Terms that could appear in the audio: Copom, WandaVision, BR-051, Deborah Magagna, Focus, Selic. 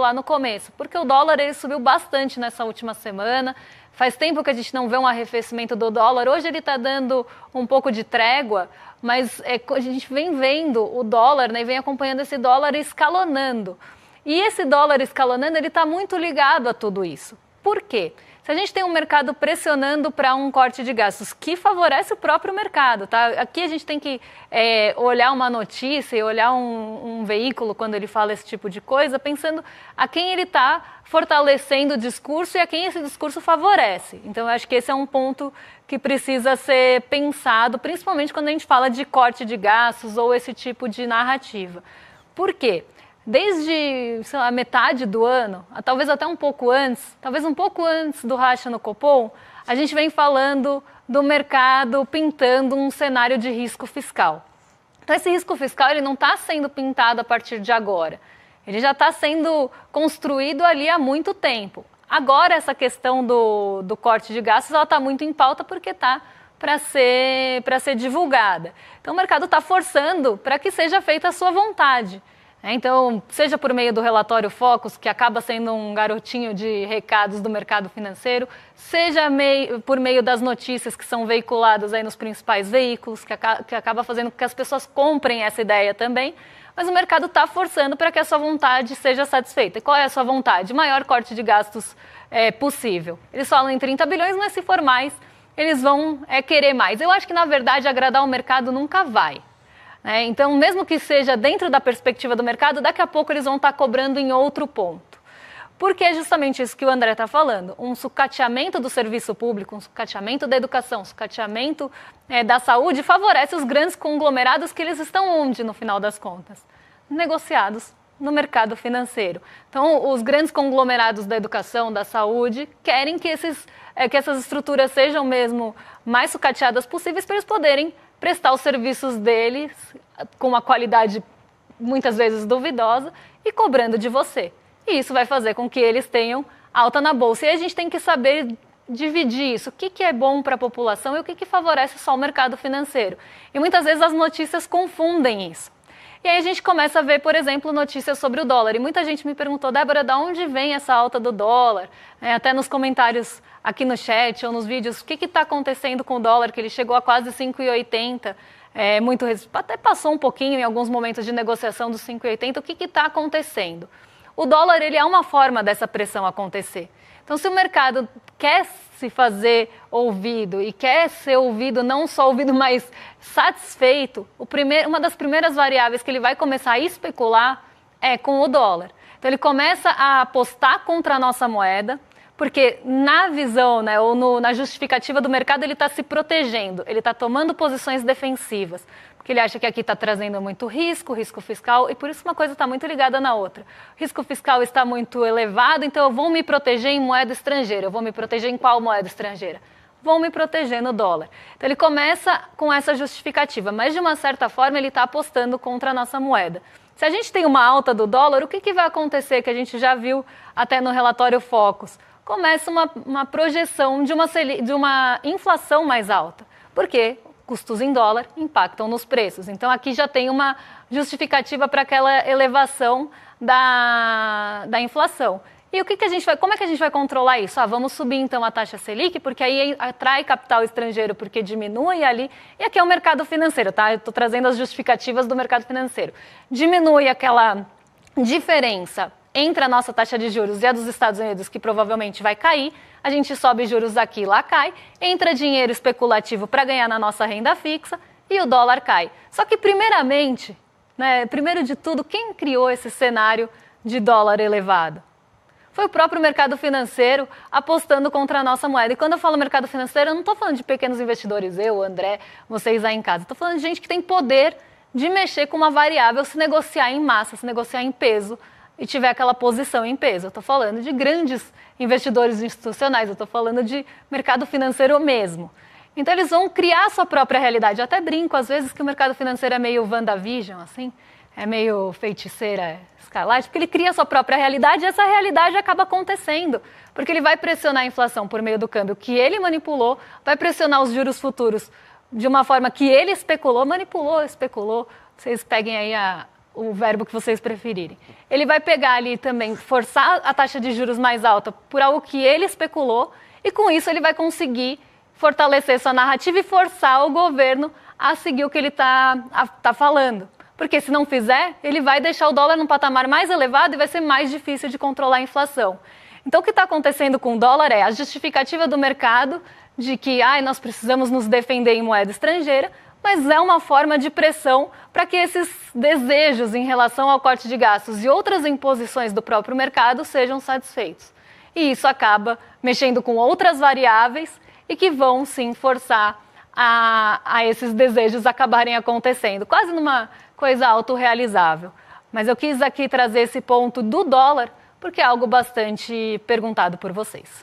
Lá no começo, porque o dólar ele subiu bastante nessa última semana, faz tempo que a gente não vê um arrefecimento do dólar, hoje ele está dando um pouco de trégua, mas a gente vem vendo o dólar, né, e vem acompanhando esse dólar escalonando. E esse dólar escalonando, ele está muito ligado a tudo isso. Por quê? Se a gente tem um mercado pressionando para um corte de gastos que favorece o próprio mercado, tá? Aqui a gente tem que olhar uma notícia e olhar um veículo quando ele fala esse tipo de coisa, pensando a quem ele está fortalecendo o discurso e a quem esse discurso favorece. Então, eu acho que esse é um ponto que precisa ser pensado, principalmente quando a gente fala de corte de gastos ou esse tipo de narrativa. Por quê? Desde, sei lá, metade do ano, talvez até um pouco antes, do racha no Copom, a gente vem falando do mercado pintando um cenário de risco fiscal. Então, esse risco fiscal ele não está sendo pintado a partir de agora. Ele já está sendo construído ali há muito tempo. Agora, essa questão do corte de gastos está muito em pauta porque está para ser divulgada. Então, o mercado está forçando para que seja feita a sua vontade. Então, seja por meio do relatório Focus, que acaba sendo um garotinho de recados do mercado financeiro, seja por meio das notícias que são veiculadas aí nos principais veículos, que acaba fazendo com que as pessoas comprem essa ideia também, mas o mercado está forçando para que a sua vontade seja satisfeita. E qual é a sua vontade? O maior corte de gastos possível. Eles falam em 30 bilhões, mas se for mais, eles vão querer mais. Eu acho que, na verdade, agradar o mercado nunca vai. Então, mesmo que seja dentro da perspectiva do mercado, daqui a pouco eles vão estar cobrando em outro ponto. Porque é justamente isso que o André está falando, um sucateamento do serviço público, um sucateamento da educação, um sucateamento da saúde, favorece os grandes conglomerados que eles estão onde, no final das contas? Negociados no mercado financeiro. Então, os grandes conglomerados da educação, da saúde, querem que essas estruturas sejam mesmo mais sucateadas possíveis para eles poderem prestar os serviços deles com uma qualidade muitas vezes duvidosa e cobrando de você. E isso vai fazer com que eles tenham alta na bolsa. E a gente tem que saber dividir isso. O que é bom para a população e o que favorece só o mercado financeiro. E muitas vezes as notícias confundem isso. E aí a gente começa a ver, por exemplo, notícias sobre o dólar. E muita gente me perguntou, Débora, de onde vem essa alta do dólar? Até nos comentários aqui no chat ou nos vídeos, o que está acontecendo com o dólar, que ele chegou a quase 5,80, muito resistente. Até passou um pouquinho em alguns momentos de negociação dos 5,80, o que está acontecendo? O dólar ele é uma forma dessa pressão acontecer. Então, se o mercado quer se fazer ouvido e quer ser ouvido, não só ouvido, mas satisfeito, uma das primeiras variáveis que ele vai começar a especular é com o dólar. Então, ele começa a apostar contra a nossa moeda, porque na visão, né, ou na justificativa do mercado, ele está se protegendo, ele está tomando posições defensivas, porque ele acha que aqui está trazendo muito risco fiscal, e por isso uma coisa está muito ligada na outra. O risco fiscal está muito elevado, então eu vou me proteger em moeda estrangeira. Eu vou me proteger em qual moeda estrangeira? Vou me proteger no dólar. Então ele começa com essa justificativa, mas de uma certa forma ele está apostando contra a nossa moeda. Se a gente tem uma alta do dólar, o que vai acontecer, que a gente já viu até no relatório Focus? Começa uma projeção de uma inflação mais alta, porque custos em dólar impactam nos preços. Então, aqui já tem uma justificativa para aquela elevação da inflação. E como é que a gente vai controlar isso? Vamos subir, então, a taxa Selic, porque aí atrai capital estrangeiro, porque diminui ali. E aqui é o mercado financeiro, tá? Eu estou trazendo as justificativas do mercado financeiro. Diminui aquela diferença entre a nossa taxa de juros e a dos Estados Unidos, que provavelmente vai cair, a gente sobe juros aqui e lá cai, entra dinheiro especulativo para ganhar na nossa renda fixa e o dólar cai. Só que primeiramente, né, primeiro de tudo, quem criou esse cenário de dólar elevado? Foi o próprio mercado financeiro apostando contra a nossa moeda. E quando eu falo mercado financeiro, eu não estou falando de pequenos investidores, eu, André, vocês aí em casa. Estou falando de gente que tem poder de mexer com uma variável, se negociar em massa, se negociar em peso, e tiver aquela posição em peso. Eu estou falando de grandes investidores institucionais, eu estou falando de mercado financeiro mesmo. Então, eles vão criar a sua própria realidade. Eu até brinco, às vezes, que o mercado financeiro é meio WandaVision, assim, é meio Feiticeira Escarlate, porque ele cria a sua própria realidade e essa realidade acaba acontecendo, porque ele vai pressionar a inflação por meio do câmbio que ele manipulou, vai pressionar os juros futuros de uma forma que ele especulou, manipulou, especulou. Vocês peguem aí a o verbo que vocês preferirem. Ele vai pegar ali também, forçar a taxa de juros mais alta por algo que ele especulou, e com isso ele vai conseguir fortalecer sua narrativa e forçar o governo a seguir o que ele está falando. Porque se não fizer, ele vai deixar o dólar num patamar mais elevado e vai ser mais difícil de controlar a inflação. Então, o que está acontecendo com o dólar é a justificativa do mercado de que nós precisamos nos defender em moeda estrangeira, mas é uma forma de pressão para que esses desejos em relação ao corte de gastos e outras imposições do próprio mercado sejam satisfeitos. E isso acaba mexendo com outras variáveis e que vão, sim, forçar a esses desejos acabarem acontecendo, quase numa coisa autorrealizável. Mas eu quis aqui trazer esse ponto do dólar, porque é algo bastante perguntado por vocês.